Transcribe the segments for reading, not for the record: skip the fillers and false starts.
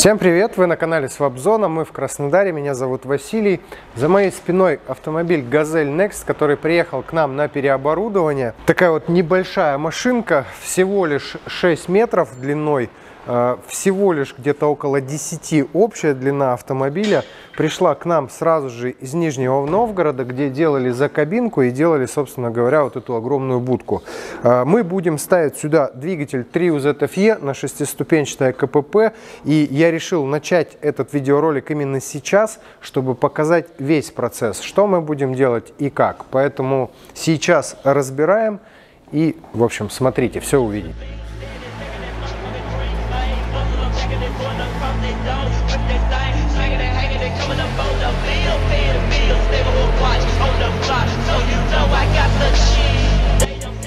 Всем привет! Вы на канале SwapZone, мы в Краснодаре, меня зовут Василий. За моей спиной автомобиль Gazelle Next, который приехал к нам на переоборудование. Такая вот небольшая машинка, всего лишь 6 метров длиной, всего лишь где-то около 10 общая длина автомобиля. Пришла к нам сразу же из Нижнего Новгорода, где делали закабинку и делали, собственно говоря, вот эту огромную будку. Мы будем ставить сюда двигатель 3UZFE на 6-ступенчатое КПП. И я решил начать этот видеоролик именно сейчас, чтобы показать весь процесс, что мы будем делать и как. Поэтому сейчас разбираем и, в общем, смотрите, все увидите.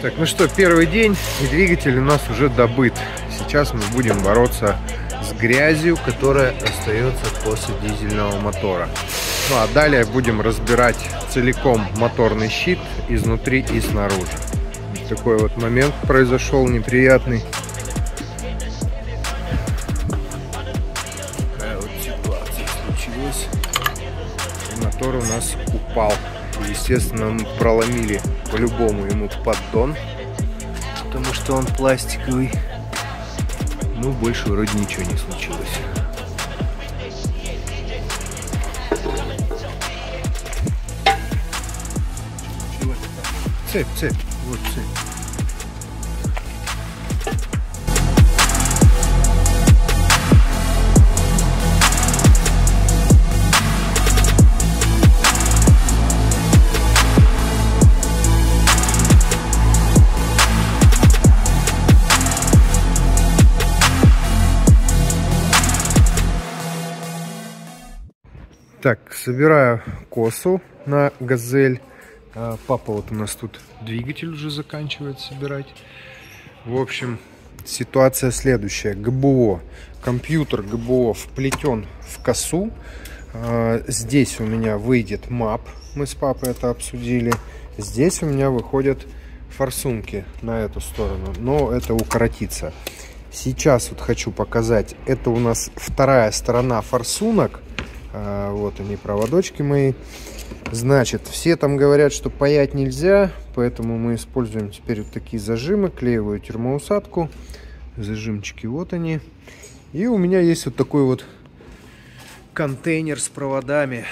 Так, ну что, первый день, и двигатель у нас уже добыт. Сейчас мы будем бороться с грязью, которая остается после дизельного мотора. Ну а далее будем разбирать целиком моторный щит изнутри и снаружи. Такой вот момент произошел неприятный. Такая вот ситуация случилась. И мотор у нас упал. Естественно, мы проломили по-любому ему поддон, потому что он пластиковый. Ну, больше вроде ничего не случилось. Цепь, цепь, вот цепь. Так, собираю косу на газель. Папа вот у нас тут двигатель уже заканчивает собирать. В общем, ситуация следующая. ГБО, компьютер ГБО вплетен в косу. Здесь у меня выйдет МАП. Мы с папой это обсудили. Здесь у меня выходят форсунки на эту сторону. Но это укоротится. Сейчас вот хочу показать. Это у нас вторая сторона форсунок. Вот они, проводочки мои. Значит, все там говорят, что паять нельзя, поэтому мы используем теперь вот такие зажимы, клеевую термоусадку, зажимчики вот они. И у меня есть вот такой вот контейнер с проводами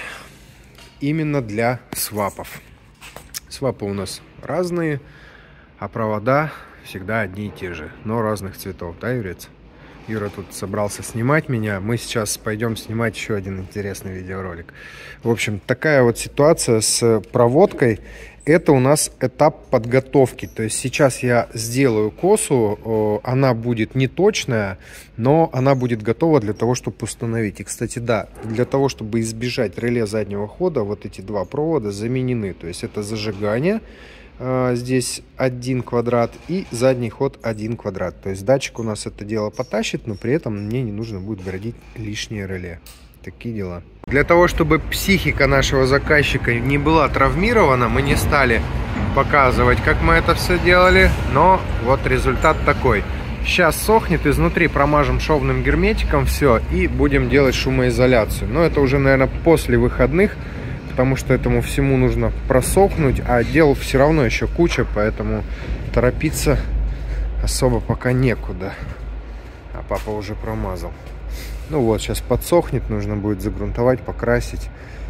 именно для свапов. Свапы у нас разные, а провода всегда одни и те же, но разных цветов, да, Юрец? Юра тут собрался снимать меня. Мы сейчас пойдем снимать еще один интересный видеоролик. В общем, такая вот ситуация с проводкой. Это у нас этап подготовки. То есть сейчас я сделаю косу. Она будет не точная, но она будет готова для того, чтобы установить. И, кстати, да, для того, чтобы избежать реле заднего хода, вот эти два провода заменены. То есть это зажигание. Здесь один квадрат и задний ход один квадрат. То есть датчик у нас это дело потащит, но при этом мне не нужно будет городить лишнее реле. Такие дела. Для того, чтобы психика нашего заказчика не была травмирована, мы не стали показывать, как мы это все делали. Но вот результат такой. Сейчас сохнет, изнутри промажем шовным герметиком все и будем делать шумоизоляцию. Но это уже, наверное, после выходных. Потому что этому всему нужно просохнуть, а дел все равно еще куча, поэтому торопиться особо пока некуда. А папа уже промазал. Ну вот, сейчас подсохнет, нужно будет загрунтовать, покрасить,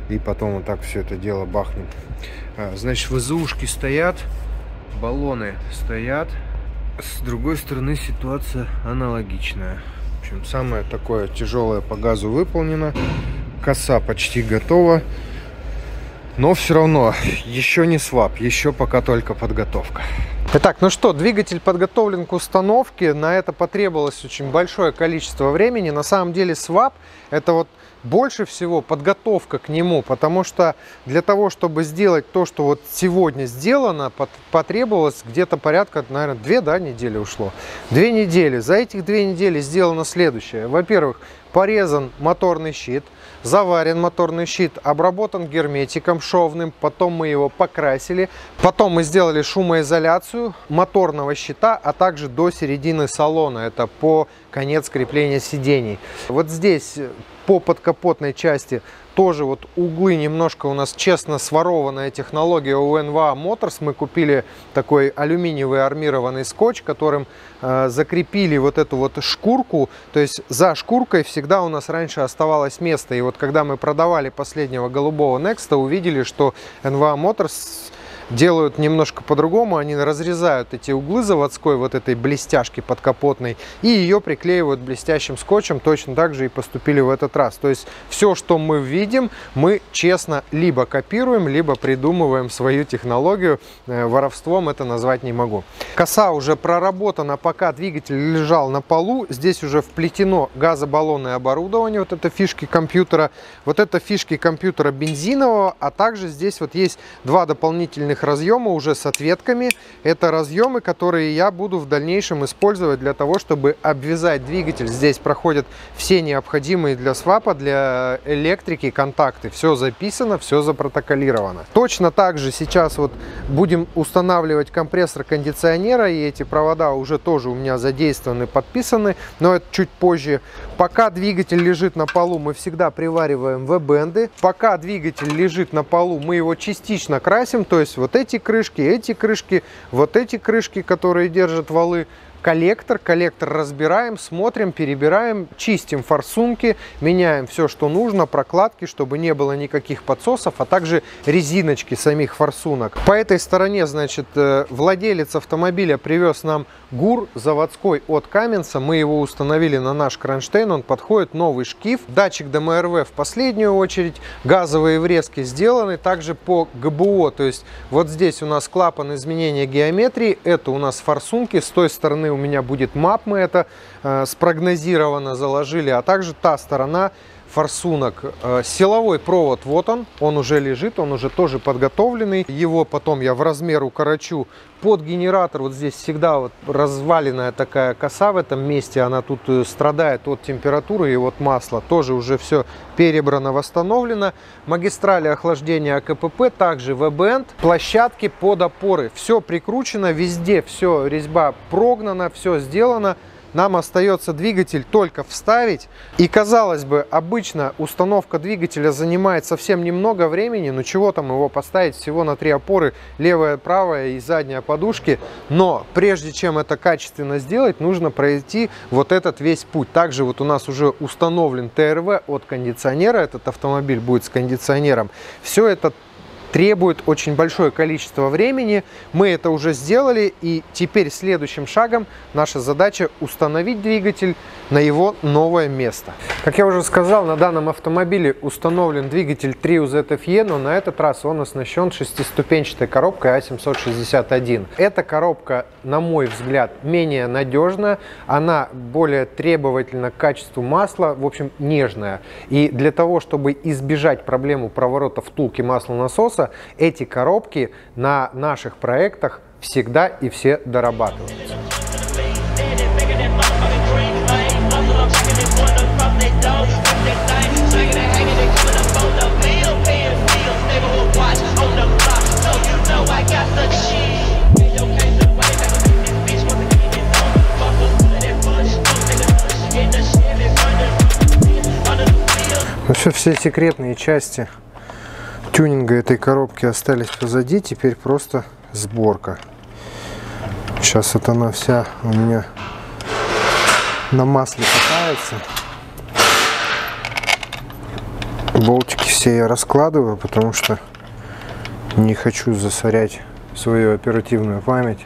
и потом вот так все это дело бахнет. Значит, ВЗУшки стоят, баллоны стоят. С другой стороны ситуация аналогичная. В общем, самое такое тяжелое по газу выполнено. Коса почти готова. Но все равно, еще не свап, еще пока только подготовка. Итак, ну что, двигатель подготовлен к установке. На это потребовалось очень большое количество времени. На самом деле свап – это вот больше всего подготовка к нему, потому что для того, чтобы сделать то, что вот сегодня сделано, потребовалось где-то порядка, наверное, две недели ушло. 2 недели. За этих 2 недели сделано следующее. Во-первых, порезан моторный щит, заварен моторный щит, обработан герметиком шовным, потом мы его покрасили, потом мы сделали шумоизоляцию моторного щита, а также до середины салона. Это по конец крепления сидений. Вот здесь по подкапотной части тоже вот углы немножко у нас честно сворованная технология у NVA Motors. Мы купили такой алюминиевый армированный скотч, которым закрепили вот эту вот шкурку. То есть за шкуркой всегда у нас раньше оставалось место. И вот когда мы продавали последнего голубого Next, увидели, что NVA Motors делают немножко по-другому. Они разрезают эти углы заводской вот этой блестяшки подкапотной и ее приклеивают блестящим скотчем. Точно так же и поступили в этот раз. То есть все, что мы видим, мы честно либо копируем, либо придумываем свою технологию. Воровством это назвать не могу. Коса уже проработана, пока двигатель лежал на полу. Здесь уже вплетено газобаллонное оборудование. Вот это фишки компьютера. Вот это фишки компьютера бензинового. А также здесь вот есть два дополнительных разъема уже с ответками. Это разъемы, которые я буду в дальнейшем использовать для того, чтобы обвязать двигатель. Здесь проходят все необходимые для свапа, для электрики контакты. Все записано, все запротоколировано. Точно так же сейчас вот будем устанавливать компрессор кондиционера, и эти провода уже тоже у меня задействованы, подписаны, но это чуть позже. Пока двигатель лежит на полу, мы всегда привариваем V-бенды. Пока двигатель лежит на полу, мы его частично красим, то есть вот эти крышки, которые держат валы, коллектор разбираем, смотрим, перебираем, чистим форсунки, меняем все, что нужно, прокладки, чтобы не было никаких подсосов, а также резиночки самих форсунок. По этой стороне, значит, владелец автомобиля привез нам ГУР заводской от Cummins, мы его установили на наш кронштейн, он подходит, новый шкив, датчик ДМРВ в последнюю очередь, газовые врезки сделаны, также по ГБО, то есть вот здесь у нас клапан изменения геометрии, это у нас форсунки, с той стороны у меня будет МАП, мы это спрогнозированно заложили, а также та сторона форсунок. Силовой провод, вот он уже лежит, он уже тоже подготовленный, его потом я в размер укорочу под генератор. Вот здесь всегда вот разваленная такая коса в этом месте, она тут страдает от температуры и от масла, тоже уже все перебрано, восстановлено. Магистрали охлаждения АКПП, также V-бенд, площадки под опоры, все прикручено, везде все, резьба прогнана, все сделано. Нам остается двигатель только вставить. И, казалось бы, обычно установка двигателя занимает совсем немного времени. Ну, чего там его поставить? Всего на 3 опоры. Левая, правая и задняя подушки. Но прежде чем это качественно сделать, нужно пройти вот этот весь путь. Также вот у нас уже установлен ТРВ от кондиционера. Этот автомобиль будет с кондиционером. Все это требует очень большое количество времени. Мы это уже сделали, и теперь следующим шагом наша задача установить двигатель на его новое место. Как я уже сказал, на данном автомобиле установлен двигатель 3UZFE, но на этот раз он оснащен 6-ступенчатой коробкой A761. Эта коробка, на мой взгляд, менее надежна, она более требовательна к качеству масла, в общем, нежная. И для того, чтобы избежать проблему проворота втулки маслонасоса, эти коробки на наших проектах всегда и все дорабатываются. Ну все секретные части тюнинга этой коробки остались позади, теперь просто сборка. Сейчас вот она вся у меня на масле катается. Болтики все я раскладываю, потому что не хочу засорять свою оперативную память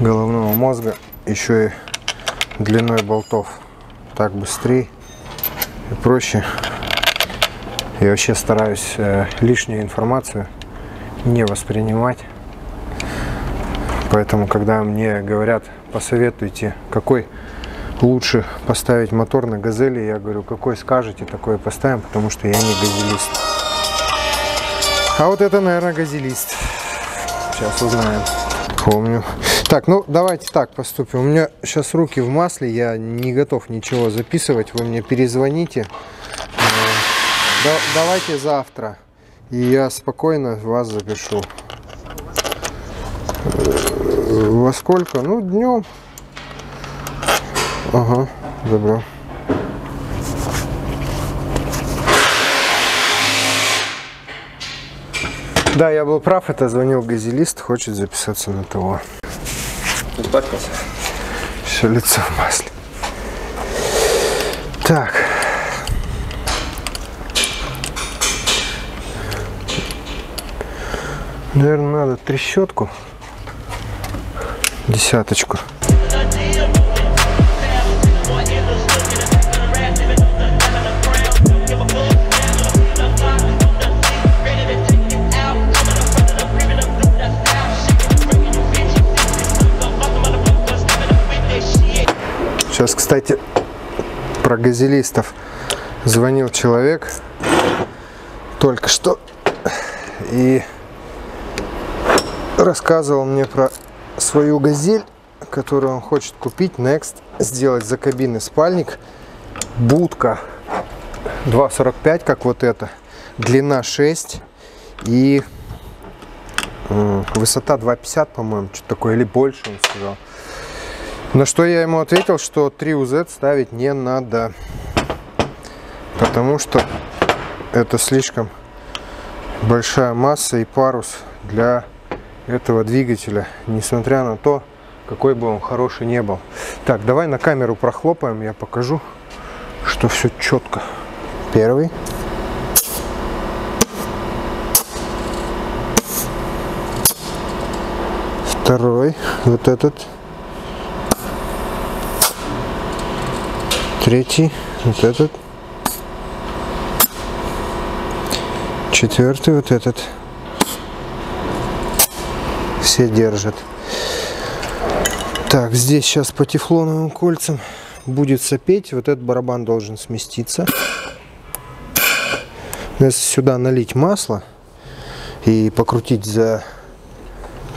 головного мозга еще и длиной болтов. Так быстрее и проще. Я вообще стараюсь лишнюю информацию не воспринимать. Поэтому, когда мне говорят, посоветуйте, какой лучше поставить мотор на «Газели», я говорю, какой скажете, такой поставим, потому что я не газелист. А вот это, наверное, газелист. Сейчас узнаем. Помню. Так, ну давайте так поступим. У меня сейчас руки в масле, я не готов ничего записывать, вы мне перезвоните. Давайте завтра, и я спокойно вас запишу. Во сколько? Ну, днем. Ага. забрал. Да, я был прав, это звонил газелист, хочет записаться на ТО. Испачкался? Все лицо в масле. Так. Наверное, надо трещотку. Десяточку. Сейчас, кстати, про газелистов звонил человек только что и рассказывал мне про свою газель, которую он хочет купить, Next, сделать за кабины спальник, будка 2,45, как вот это, длина 6 и высота 2,50, по-моему, что-то такое, или больше, он сказал. На что я ему ответил, что 3UZ ставить не надо, потому что это слишком большая масса и парус для этого двигателя, несмотря на то, какой бы он хороший не был. Так, давай на камеру прохлопаем, я покажу, что все четко. Первый. Второй, вот этот. Третий, вот этот. Четвертый, вот этот. Все держат. Так, здесь сейчас по тефлоновым кольцам будет сопеть. Вот этот барабан должен сместиться. Если сюда налить масло и покрутить за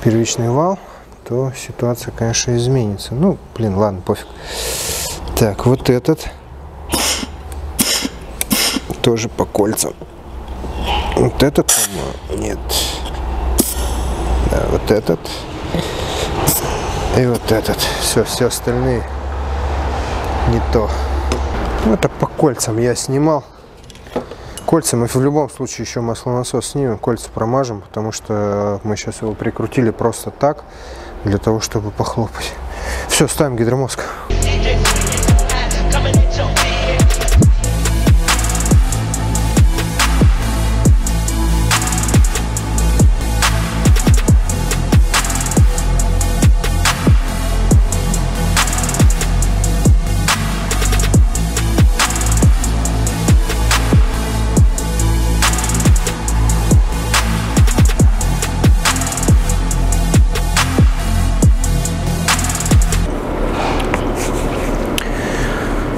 первичный вал, то ситуация, конечно, изменится. Ну, блин, ладно, пофиг. Так, вот этот тоже по кольцам. Вот этот, по-моему, нет. Да, вот этот и вот этот. Все, все остальные не то. Это по кольцам я снимал. Кольца мы в любом случае еще маслонасос снимем, кольца промажем, потому что мы сейчас его прикрутили просто так, для того, чтобы похлопать. Все, ставим гидромозг.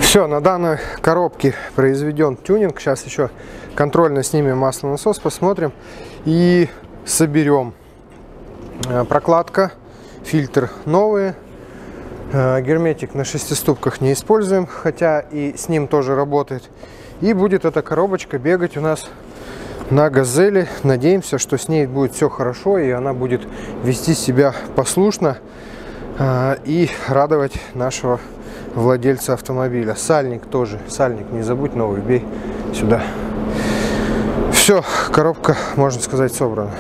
Все, на данной коробке произведен тюнинг. Сейчас еще контрольно снимем маслонасос, посмотрим и соберем. Прокладка, фильтр новые. Герметик на 6 ступках не используем, хотя и с ним тоже работает. И будет эта коробочка бегать у нас на Газели. Надеемся, что с ней будет все хорошо и она будет вести себя послушно и радовать нашего владельца автомобиля. Сальник тоже, сальник не забудь, новый бей сюда. Все, коробка, можно сказать, собрана.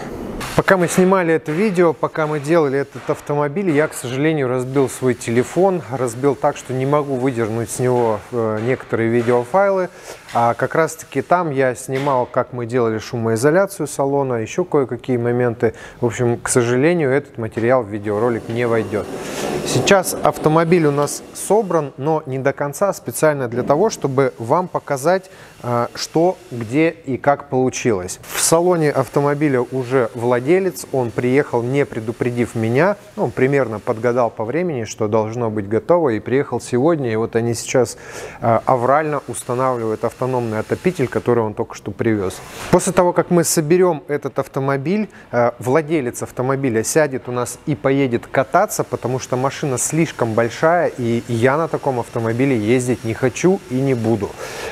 Пока мы снимали это видео, пока мы делали этот автомобиль, я, к сожалению, разбил свой телефон. Разбил так, что не могу выдернуть с него некоторые видеофайлы. А как раз-таки там я снимал, как мы делали шумоизоляцию салона, еще кое-какие моменты. В общем, к сожалению, этот материал в видеоролик не войдет. Сейчас автомобиль у нас собран, но не до конца, специально для того, чтобы вам показать, что, где и как получилось. В салоне автомобиля уже владелец, он приехал, не предупредив меня, он примерно подгадал по времени, что должно быть готово, и приехал сегодня, и вот они сейчас аврально устанавливают автономный отопитель, который он только что привез. После того, как мы соберем этот автомобиль, владелец автомобиля сядет у нас и поедет кататься, потому что машина слишком большая, и я на таком автомобиле ездить не хочу и не буду.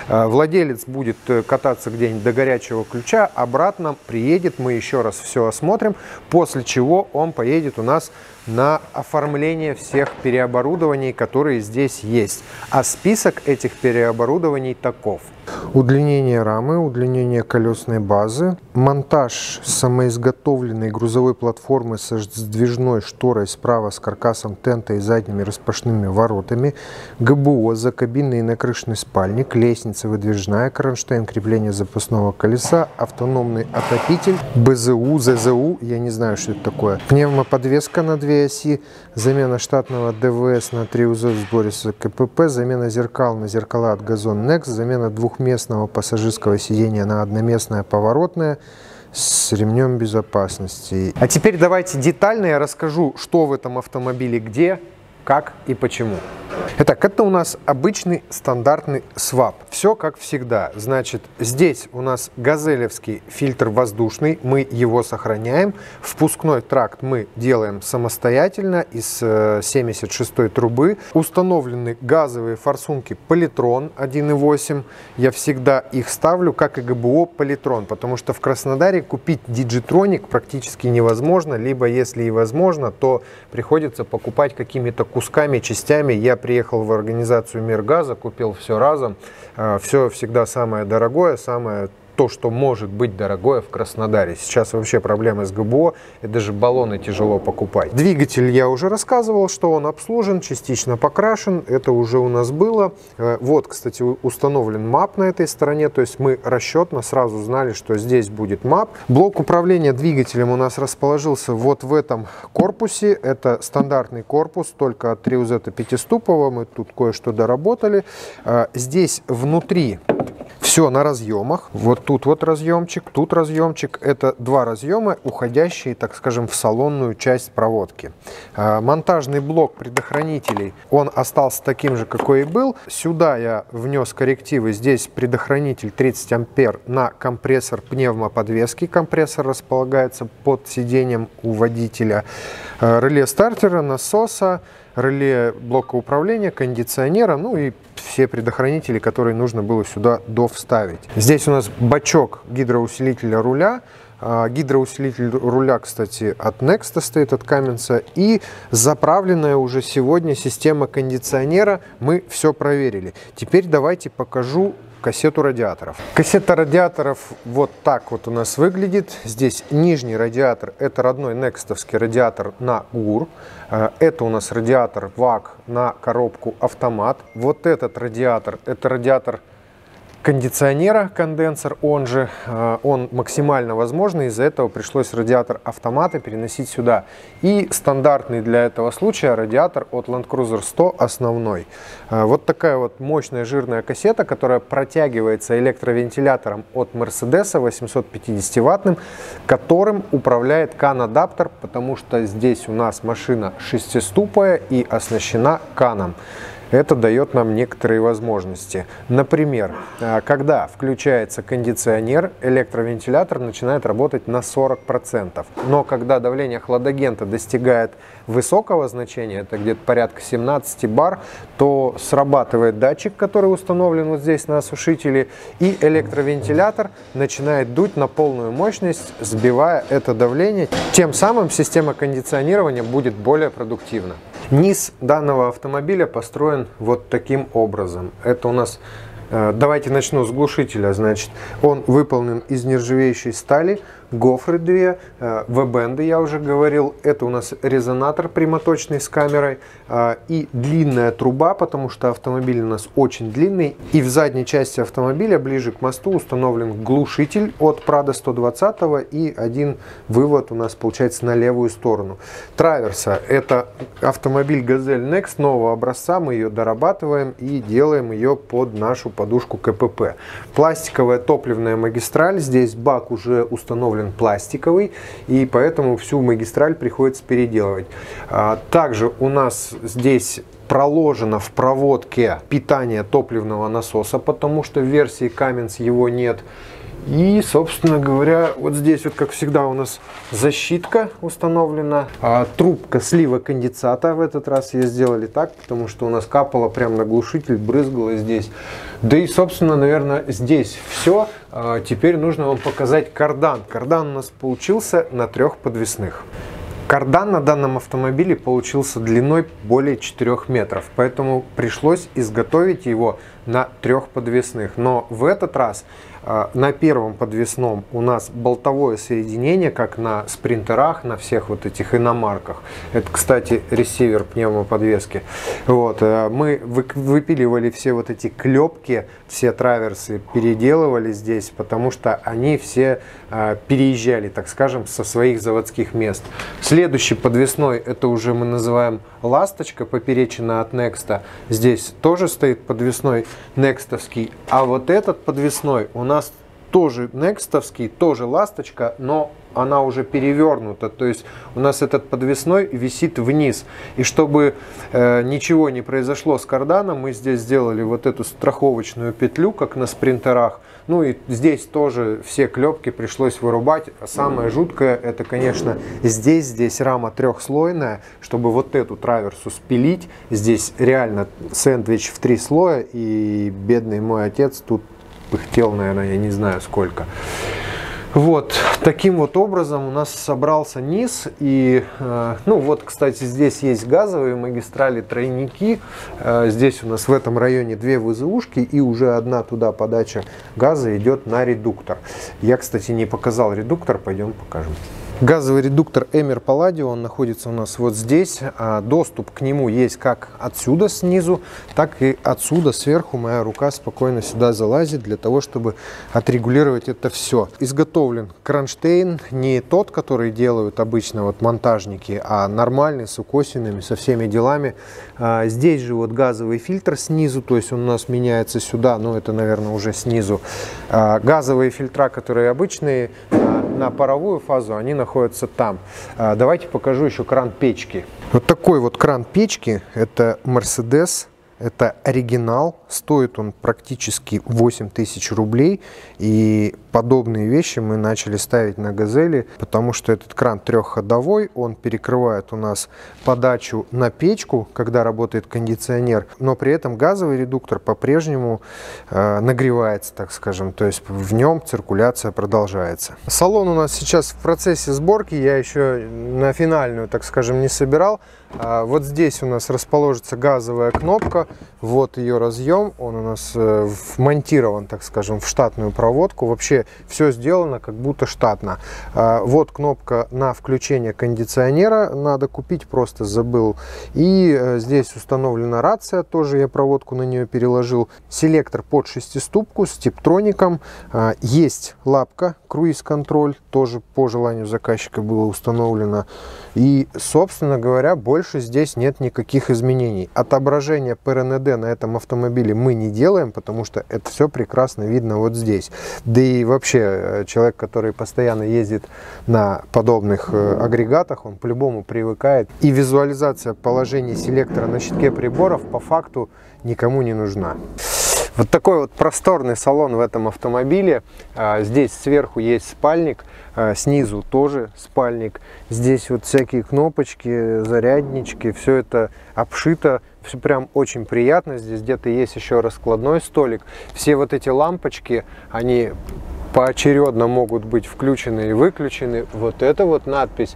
Владелец будет кататься где-нибудь до горячего ключа, обратно приедет, мы еще раз все осмотрим. посмотрим, после чего он поедет у нас на оформление всех переоборудований, которые здесь есть. А список этих переоборудований таков: удлинение рамы, удлинение колесной базы, монтаж самоизготовленной грузовой платформы со сдвижной шторой справа с каркасом тента и задними распашными воротами, ГБО, закабинный и накрышный спальник, лестница выдвижная, кронштейн крепления запасного колеса, автономный отопитель, БЗУ, ЗЗУ, я не знаю, что это такое, пневмоподвеска на две оси, замена штатного ДВС на 3УЗ в сборе с КПП, замена зеркал на зеркала от Gazelle Next, замена двухместного пассажирского сидения на одноместное поворотное с ремнем безопасности. А теперь давайте детально я расскажу, что в этом автомобиле где, как и почему. Итак, это у нас обычный стандартный свап. Все как всегда. Значит, здесь у нас газелевский фильтр воздушный, мы его сохраняем. Впускной тракт мы делаем самостоятельно из 76-й трубы. Установлены газовые форсунки Polytron 1.8. Я всегда их ставлю, как и ГБО Polytron, потому что в Краснодаре купить Digitronic практически невозможно, либо если и возможно, то приходится покупать какими-то кусками, частями. Я приехал в организацию «Мир газа», купил все разом. Все всегда самое дорогое, самое то, что может быть дорогое в Краснодаре. Сейчас вообще проблемы с ГБО, и даже баллоны тяжело покупать. Двигатель я уже рассказывал, что он обслужен, частично покрашен, это уже у нас было. Вот, кстати, установлен МАП на этой стороне, то есть мы расчетно сразу знали, что здесь будет МАП. Блок управления двигателем у нас расположился вот в этом корпусе. Это стандартный корпус, только от 3UZ 5-ступового, мы тут кое-что доработали. Здесь внутри все на разъемах. Вот тут вот разъемчик, тут разъемчик. Это два разъема, уходящие, так скажем, в салонную часть проводки. Монтажный блок предохранителей, он остался таким же, какой и был. Сюда я внес коррективы. Здесь предохранитель 30 ампер на компрессор пневмоподвески. Компрессор располагается под сиденьем у водителя. Реле стартера, насоса, реле блока управления, кондиционера, ну и все предохранители, которые нужно было сюда довставить. Здесь у нас бачок гидроусилителя руля. Гидроусилитель руля, кстати, от Next стоит, от Cummins. И заправленная уже сегодня система кондиционера. Мы все проверили. Теперь давайте покажу кассету радиаторов. Кассета радиаторов вот так вот у нас выглядит. Здесь нижний радиатор, это родной Next-овский радиатор на ГУР. Это у нас радиатор ВАК на коробку автомат. Вот этот радиатор, это радиатор кондиционера, конденсер, он же, он максимально возможный, из-за этого пришлось радиатор автомата переносить сюда. И стандартный для этого случая радиатор от Land Cruiser 100 основной. Вот такая вот мощная жирная кассета, которая протягивается электровентилятором от Mercedes 850-ваттным, которым управляет CAN-адаптер, потому что здесь у нас машина 6-ступая и оснащена CAN-ом. Это дает нам некоторые возможности. Например, когда включается кондиционер, электровентилятор начинает работать на 40%. Но когда давление хладагента достигает высокого значения, это где-то порядка 17 бар, то срабатывает датчик, который установлен вот здесь на осушителе, и электровентилятор начинает дуть на полную мощность, сбивая это давление. Тем самым система кондиционирования будет более продуктивна. Низ данного автомобиля построен вот таким образом. Это у нас, давайте начну с глушителя, значит, он выполнен из нержавеющей стали, гофры 2, V-бенды, я уже говорил, это у нас резонатор прямоточный с камерой и длинная труба, потому что автомобиль у нас очень длинный, и в задней части автомобиля, ближе к мосту, установлен глушитель от Prado 120 и один вывод у нас получается на левую сторону. Траверса, это автомобиль Gazelle Next нового образца, мы ее дорабатываем и делаем ее под нашу подушку КПП. Пластиковая топливная магистраль, здесь бак уже установлен пластиковый, и поэтому всю магистраль приходится переделывать. Также у нас здесь проложено в проводке питание топливного насоса, потому что в версии Cummins его нет. И, собственно говоря, вот здесь вот, как всегда, у нас защитка установлена. Трубка слива конденсата в этот раз ее сделали так, потому что у нас капало прям на глушитель, брызгало здесь. Да и, собственно, наверное, здесь все. Теперь нужно вам показать кардан. Кардан у нас получился на 3 подвесных. Кардан на данном автомобиле получился длиной более 4 метров, поэтому пришлось изготовить его на 3 подвесных. Но в этот раз на первом подвесном у нас болтовое соединение, как на спринтерах, на всех вот этих иномарках. Это, кстати, ресивер пневмоподвески. Вот. Мы выпиливали все вот эти клепки, все траверсы переделывали здесь, потому что они все переезжали, так скажем, со своих заводских мест. Следующий подвесной, это уже мы называем ласточка, поперечина от Next. Здесь тоже стоит подвесной некстовский, а вот этот подвесной у нас тоже некстовский, тоже ласточка, но она уже перевернута, то есть у нас этот подвесной висит вниз. И чтобы ничего не произошло с карданом, мы здесь сделали вот эту страховочную петлю, как на спринтерах. Ну и здесь тоже все клепки пришлось вырубать. Самое жуткое, это, конечно, здесь рама трехслойная, чтобы вот эту траверсу спилить. Здесь реально сэндвич в 3 слоя, и бедный мой отец тут пыхтел, наверное, я не знаю сколько. Вот таким вот образом у нас собрался низ. И ну вот, кстати, здесь есть газовые магистрали, тройники. Здесь у нас в этом районе 2 ВЗУшки, и уже одна туда подача газа идет на редуктор. Я, кстати, не показал редуктор, пойдем покажем. Газовый редуктор Эмер Паладио, он находится у нас вот здесь. Доступ к нему есть как отсюда снизу, так и отсюда сверху. Моя рука спокойно сюда залазит для того, чтобы отрегулировать это все. Изготовлен кронштейн не тот, который делают обычно вот монтажники, а нормальный, с укосинами, со всеми делами. Здесь же вот газовый фильтр снизу, то есть он у нас меняется сюда, но это, наверное, уже снизу. Газовые фильтра, которые обычные, на паровую фазу, они находятся там. Давайте покажу еще кран печки. Вот такой вот кран печки, это Mercedes, это оригинал, стоит он практически 8000 рублей. И подобные вещи мы начали ставить на Газели, потому что этот кран трехходовой, он перекрывает у нас подачу на печку, когда работает кондиционер, но при этом газовый редуктор по-прежнему нагревается, так скажем, то есть в нем циркуляция продолжается. Салон у нас сейчас в процессе сборки, я еще на финальную, так скажем, не собирал. Вот здесь у нас расположится газовая кнопка, вот ее разъем, он у нас вмонтирован, так скажем, в штатную проводку. Вообще все сделано как будто штатно. Вот кнопка на включение кондиционера, надо купить, просто забыл. И здесь установлена рация, тоже я проводку на нее переложил. Селектор под 6-ступку с типтроником. Есть лапка, круиз-контроль, тоже по желанию заказчика было установлено. И, собственно говоря, больше здесь нет никаких изменений. Отображение ПРНД на этом автомобиле мы не делаем, потому что это все прекрасно видно вот здесь. Да и вообще, человек, который постоянно ездит на подобных агрегатах, он по-любому привыкает. И визуализация положений селектора на щитке приборов по факту никому не нужна. Вот такой вот просторный салон в этом автомобиле. Здесь сверху есть спальник, снизу тоже спальник. Здесь вот всякие кнопочки, заряднички, все это обшито. Все прям очень приятно. Здесь где-то есть еще раскладной столик. Все вот эти лампочки, они поочередно могут быть включены и выключены. Вот эта вот надпись.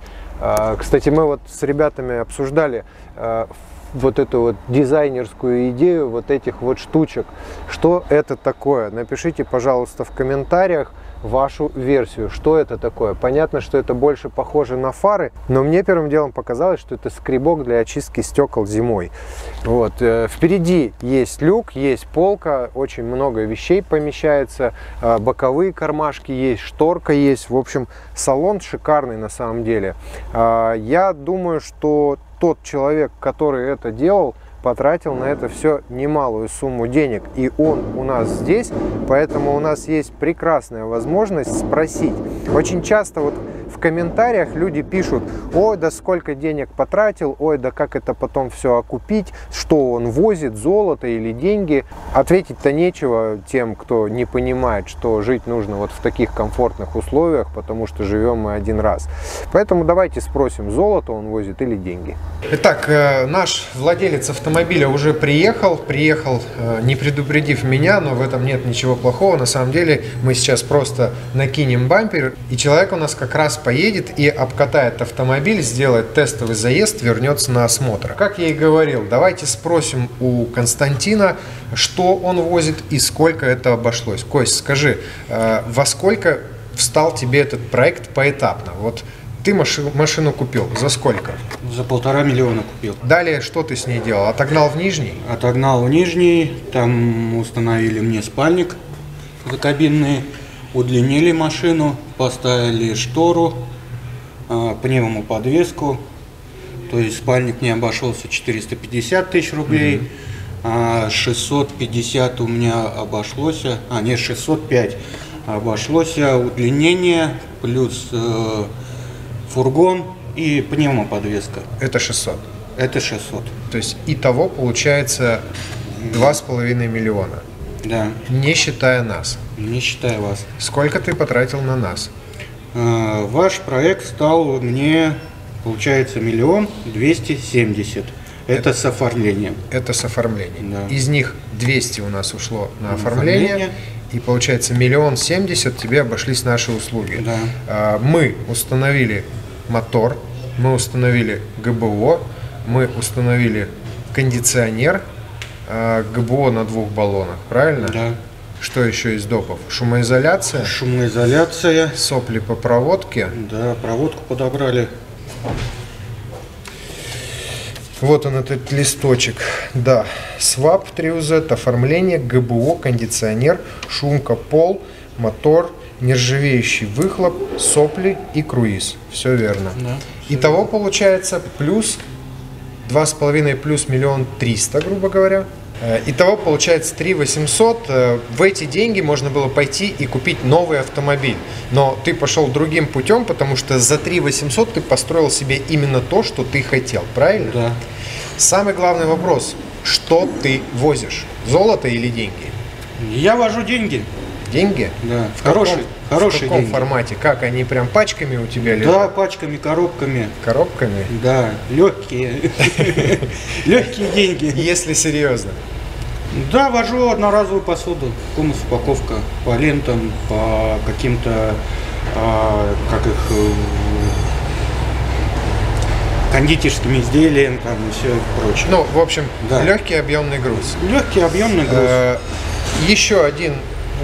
Кстати, мы вот с ребятами обсуждали вот эту вот дизайнерскую идею вот этих вот штучек. Что это такое? Напишите, пожалуйста, в комментариях вашу версию, что это такое. Понятно, что это больше похоже на фары, но мне первым делом показалось, что это скребок для очистки стекол зимой. Вот. Впереди есть люк, есть полка, очень много вещей помещается, боковые кармашки есть, шторка есть. В общем, салон шикарный на самом деле. Я думаю, что тот человек, который это делал, потратил на это все немалую сумму денег, и он у нас здесь, поэтому у нас есть прекрасная возможность спросить. Очень часто вот в в комментариях люди пишут: ой, да сколько денег потратил, ой, да как это потом все окупить, что он возит, золото или деньги. Ответить-то нечего тем, кто не понимает, что жить нужно вот в таких комфортных условиях, потому что живем мы один раз. Поэтому давайте спросим, золото он возит или деньги. Итак, наш владелец автомобиля уже приехал, не предупредив меня, но в этом нет ничего плохого. На самом деле мы сейчас просто накинем бампер, и человек у нас как раз поедет и обкатает автомобиль, сделает тестовый заезд, вернется на осмотр. Как я и говорил, давайте спросим у Константина, что он возит и сколько это обошлось. Кость, скажи, во сколько встал тебе этот проект поэтапно? Вот ты машину купил, за сколько? За 1,5 миллиона купил. Далее что ты с ней делал? Отогнал в Нижний? Отогнал в Нижний, там установили мне спальник закабинный, удлинили машину, поставили штору, пневмоподвеску. То есть спальник мне обошелся 450 тысяч рублей, 650 у меня обошлось, а не 605 обошлось удлинение плюс фургон и пневмоподвеска. Это 600? Это 600. То есть итого получается 2,5 миллиона? Да. Не считая нас? Не считая вас. Сколько ты потратил на нас? Ваш проект стал мне, получается, 1 270 000. Это с оформлением. Это с оформлением. Да. Из них 200 у нас ушло на оформление. И получается 1 070 000 тебе обошлись наши услуги. Да. Мы установили мотор, мы установили ГБО, мы установили кондиционер, ГБО на 2 баллонах, правильно? Да. Что еще из допов? Шумоизоляция. Шумоизоляция. Сопли по проводке. Да, проводку подобрали. Вот он, этот листочек, да, SWAP 3UZ, оформление, ГБО, кондиционер, шумка, пол, мотор, нержавеющий выхлоп, сопли и круиз. Все верно. Да, все. Итого верно. Получается плюс 2,5 плюс 1 300 000, грубо говоря. Итого получается 3 800 000. В эти деньги можно было пойти и купить новый автомобиль. Но ты пошел другим путем, потому что за 3 800 000 ты построил себе именно то, что ты хотел, правильно? Да. Самый главный вопрос, что ты возишь? Золото или деньги? Я вожу деньги. Деньги? Да. В каком деньги. Формате? Как они прям пачками у тебя лежат? Да, пачками, коробками. Коробками? Да, легкие. Легкие деньги. Если серьезно. Да, вожу одноразовую посуду. Кумус, упаковка по лентам, по каким-то, как их, кондитерским изделиям, там и все прочее. Ну, в общем, легкий объемный груз. Легкий объемный груз. Еще один.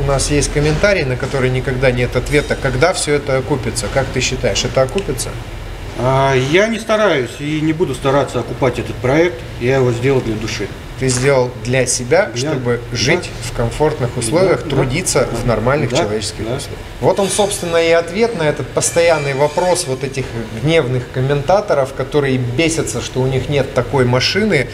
У нас есть комментарий, на который никогда нет ответа. Когда все это окупится? Как ты считаешь, это окупится? Я не стараюсь и не буду стараться окупать этот проект. Я его сделал для души. Ты сделал для себя, чтобы жить в комфортных условиях, трудиться в нормальных человеческих условиях. Вот он, собственно, и ответ на этот постоянный вопрос вот этих гневных комментаторов, которые бесятся, что у них нет такой машины,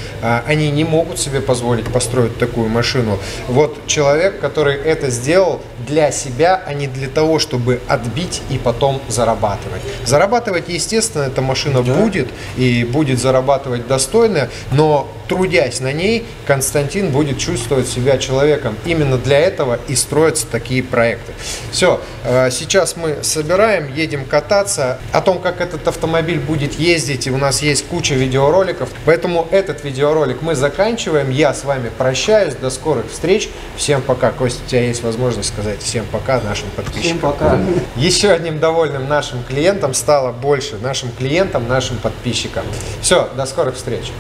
они не могут себе позволить построить такую машину. Вот человек, который это сделал для себя, а не для того, чтобы отбить и потом зарабатывать. Зарабатывать, естественно, эта машина будет, и будет зарабатывать достойно, но трудясь на ней, Константин будет чувствовать себя человеком. Именно для этого и строятся такие проекты. Все, сейчас мы собираем, едем кататься. О том, как этот автомобиль будет ездить, у нас есть куча видеороликов. Поэтому этот видеоролик мы заканчиваем. Я с вами прощаюсь. До скорых встреч. Всем пока. Костя, у тебя есть возможность сказать всем пока нашим подписчикам. Всем пока. Еще одним довольным нашим клиентам стало больше. Нашим клиентам, нашим подписчикам. Все, до скорых встреч.